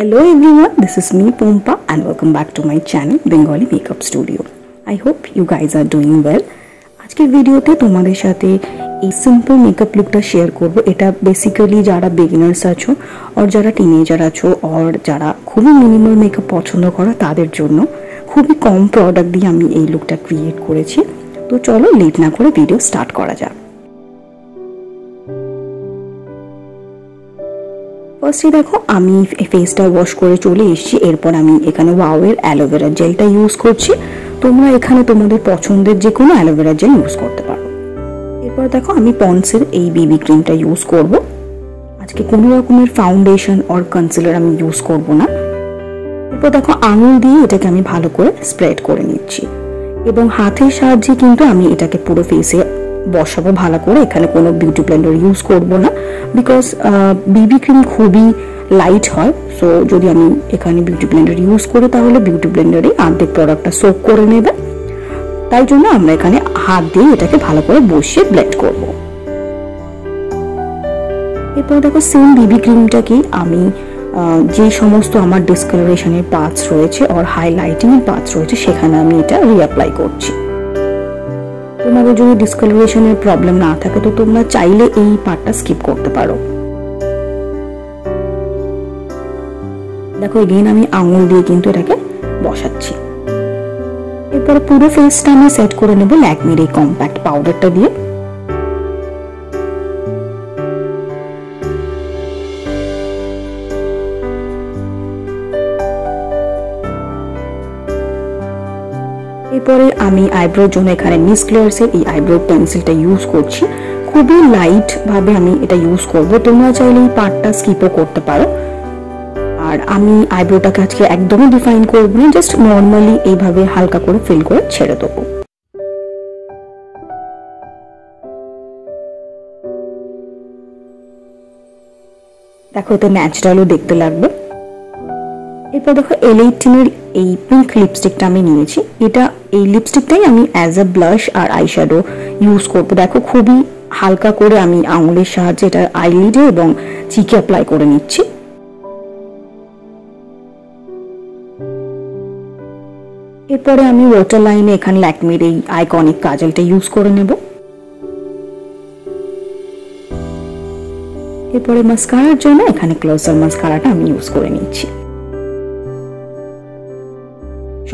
Hello everyone, this is me Pompa and welcome back to my channel Bengali Makeup Studio. I hope you guys are doing well. आज के वीडियोते तुम्हारे साथे एक simple makeup लुकटा share करब। एटा basically Zara beginners आछो और Zara teenager आछो और Zara खूबी minimal makeup पसंद करो तादेर जोन्नो खूबी कम प्रोडक्ट दिए आमी एई लुकटा क्रिएट करेछि। तो चलो लेट ना करे भिडियो स्टार्ट करा जाक। फार्स्टे देखो आमी फेसटा वॉश करे चले एसेछि। एरपर आमी एखाने वाओएर एलोवेरा जेलटा यूज करछि। तोमरा एखाने तोमादेर पछंदेर जे कोनो एलोवेरा जेल यूज करते पारो। एरपर देखो आमी पन्डसेर एई बीबी क्रीमटा यूज करब। आजके कोनो रकमेर फाउंडेशन और कन्सिलार आमी यूज करब ना। एरपर देखो आंगुल दिये एटाके आमी भालो करे स्प्रेड करे निচ্ছি এবং হাতের সাহায্যে কিন্তু আমি এটাকে পুরো ফেসে বসাবো ভালো করে। এখানে কোনো বিউটি ব্লেন্ডার ইউজ করব না বিকজ বিবি ক্রিম খুবই লাইট হয়। সো যদি আমি এখানে বিউটি ব্লেন্ডার ইউজ করি তাহলে বিউটি ব্লেন্ডারে অর্ধেক প্রোডাক্টটা সোক করে নেবে। তাই জন্য আমরা এখানে হাত দিয়ে এটাকে ভালো করে বসিয়ে ব্লেন্ড করব। এরপর দেখো সেম বিবি ক্রিমটাকে আমি যে সমস্ত আমার ডিসকালারেশনের পার্টস রয়েছে আর হাইলাইটিংয়ের পার্টস রয়েছে সেখানে আমি এটা রিঅ্যাপ্লাই করছি। তোমাদের যদি ডিসকালারেশনের প্রবলেম না থাকে তো তোমরা চাইলে এই পার্টটা স্কিপ করতে পারো। দেখো এগেইন আমি আঙুল দিয়ে কিন্তু এটাকে বসাচ্ছি। এরপর পুরো ফেসটা আমি সেট করে নেব ল্যাকমির এই কম্প্যাক্ট পাউডারটা দিয়ে। এরপরে আমি আইব্রোর জন্য এখানে মিস ক্লেয়ারসের এই আইব্রো পেন্সিলটা ইউজ করছি। খুবই লাইট ভাবে আমি এটা ইউজ করব। তোমরা চাইলে এই পার্টটা স্কিপও করতে পারো। আর আমি আইব্রোটাকে আজকে একদমই ডিফাইন করব না, জাস্ট নরমালি এইভাবে হালকা করে ফিল করে ছেড়ে দেবো। দেখো এটা ন্যাচারালও দেখতে লাগবে। এরপর দেখো এলাইটিনের এই পিঙ্ক লিপস্টিকটা আমি নিয়েছি। এটা এই লিপস্টিকটাই আমি অ্যাজ আ ব্লাশ আর আইশ্যাডো ইউজ করবো। দেখো খুবই হালকা করে আমি আঙুলের সাহায্যে এটা আইলিডে এবং চিকে অ্যাপ্লাই করে নিচ্ছি। এরপরে আমি ওয়াটার লাইনে এখানে ল্যাকমির এই আইকনিক কাজলটা ইউজ করে নেব। এরপরে মাস্কারার জন্য এখানে ক্লোজার মাস্কারাটা আমি ইউজ করে নিচ্ছি।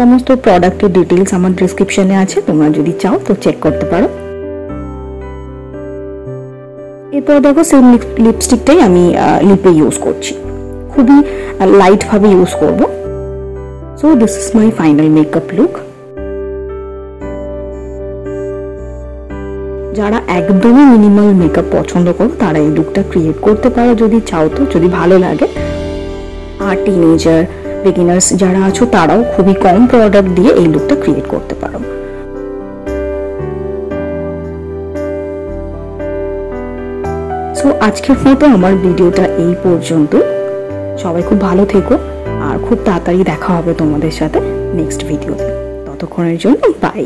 সমস্ত প্রোডাক্টের ডিটেইলস আমার ডেসক্রিপশনে আছে, তোমরা যদি চাও তো চেক করতে পারো। এরপর দেখো সেম লিপস্টিকটাই আমি লিপে ইউজ করছি। খুবই লাইট ভাবে ইউজ করব। So this is my final makeup look. যারা একদমই মিনিমাল মেকআপ পছন্দ করো তারা এই লুকটা ক্রিয়েট করতে পারো যদি চাও তো, যদি ভালো লাগে। আর টিনেজার বিগিনার্স যারা আছো তারাও খুবই কম প্রোডাক্ট দিয়ে এই লুকটা ক্রিয়েট করতে পারো। সো আজকের মতো আমার ভিডিওটা এই পর্যন্ত। সবাই খুব ভালো থেকো আর খুব তাড়াতাড়ি দেখা হবে তোমাদের সাথে নেক্সট ভিডিওতে। ততক্ষণের জন্য বাই।